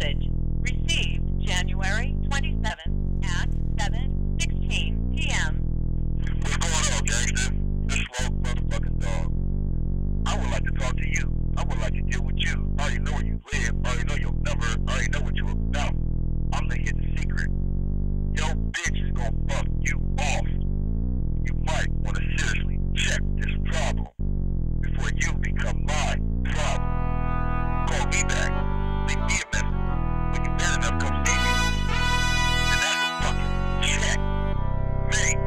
message received January 27th at 7:16 p.m. What's going on, gangster? This slow motherfucking dog. I would like to talk to you. I would like to deal with you. I already know where you live. I already know your number. I already know what you're about. I'm gonna hit the secret. Your bitch is gonna fuck you off. You might want to seriously check this problem before you become my problem. Call me back. Leave me a message. When you're man enough, come see me. And that's a fucking check. Me. Nigga.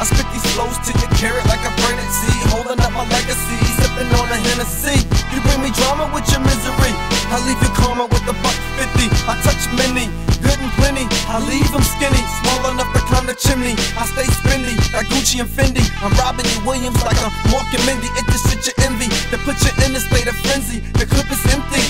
I spit these flows to your carrot like a pregnancy. Holding up my legacy. Sipping on a Hennessy. You bring me drama with your misery. I leave your karma with a $1.50. I touch many. Good and plenty. I leave them skinny. Small enough to climb the chimney. I stay spindy. Like Gucci and Fendi. I'm Robin E. Williams like I'm Mark and Mindy. It just shit you envy. They put you in a state of frenzy. The clip is empty.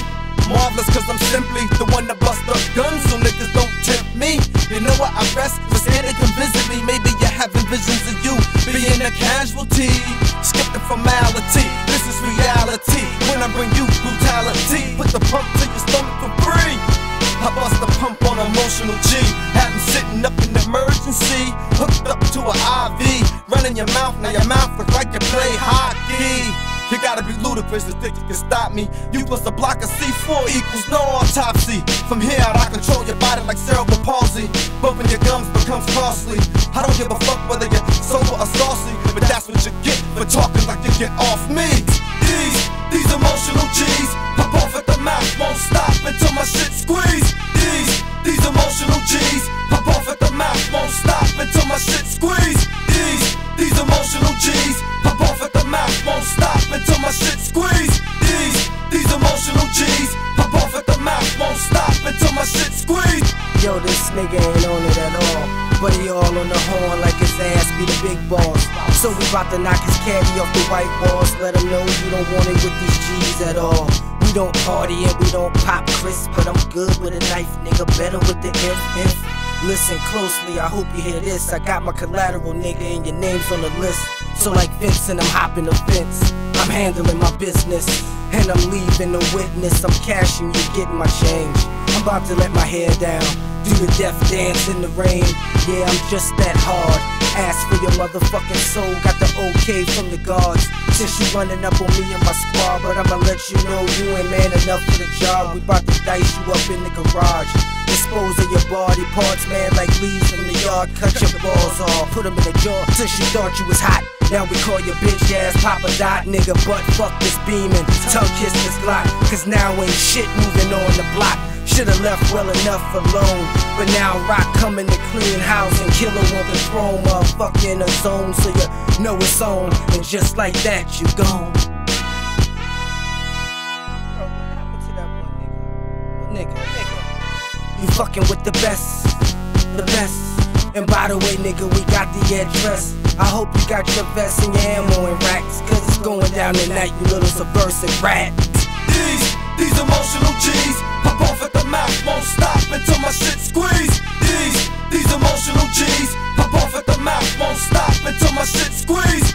Marvelous, cause I'm simply the one that bust up guns, so niggas don't tempt me. You know what I rest? For scared they can visit me. Maybe you're having visions of you being a casualty. Skip the formality. This is reality. When I bring you brutality, put the pump to your stomach for free. I bust the pump on emotional G. Have him sitting up in emergency. Hooked up to an IV. Running your mouth, now your mouth looks like you play hockey. You gotta be ludicrous to think you can stop me. You plus a block of C4 equals no autopsy. From here out, I control your body like cerebral palsy. Bumping your gums becomes costly. I don't give a fuck whether you're sober or saucy, but that's what you get for talking like you get off me. These emotional G's pop off at the mouth, won't stop until my shit squeeze. These emotional G's pop off at the mouth, won't stop until my shit squeeze. These emotional G's pop off at the mouth, won't stop until my shit squeeze. These emotional G's pop off at the mouth, won't stop until my shit squeeze. Yo, this nigga ain't on it at all, but he all on the horn like his ass be the big boss. So we bout to knock his caddy off the white walls. Let him know you don't want it with these G's at all. We don't party and we don't pop crisp, but I'm good with a knife, nigga, better with the if. Listen closely, I hope you hear this. I got my collateral, nigga, and your name's on the list. So like Vincent, I'm hopping the fence. I'm handling my business, and I'm leaving a witness. I'm cashing you, getting my change. I'm about to let my hair down, do the death dance in the rain. Yeah, I'm just that hard. Ask for your motherfucking soul, got the okay from the guards. Since you running up on me and my squad, but I'ma let you know you ain't man enough for the job. We about to dice you up in the garage. Dispose of your body parts, man, like leaves in the yard. Cut your balls off, put them in a jar. Since you thought you was hot, now we call your bitch ass Papa Dot, nigga. But fuck this beaming, tongue kiss this Glock, cause now ain't shit moving on the block. Shoulda left well enough alone, but now rock coming to clean house and killer on the throne. Motherfucker in a zone, so you know it's on, and just like that you gone. Bro, what happened to that one nigga? You fucking with the best, and by the way, nigga, we got the address. I hope you got your vest and your ammo and racks, cause it's going down tonight, you little subversive rat. These emotional G's pop off at the mouth, won't stop until my shit squeeze. These emotional G's pop off at the mouth, won't stop until my shit squeeze.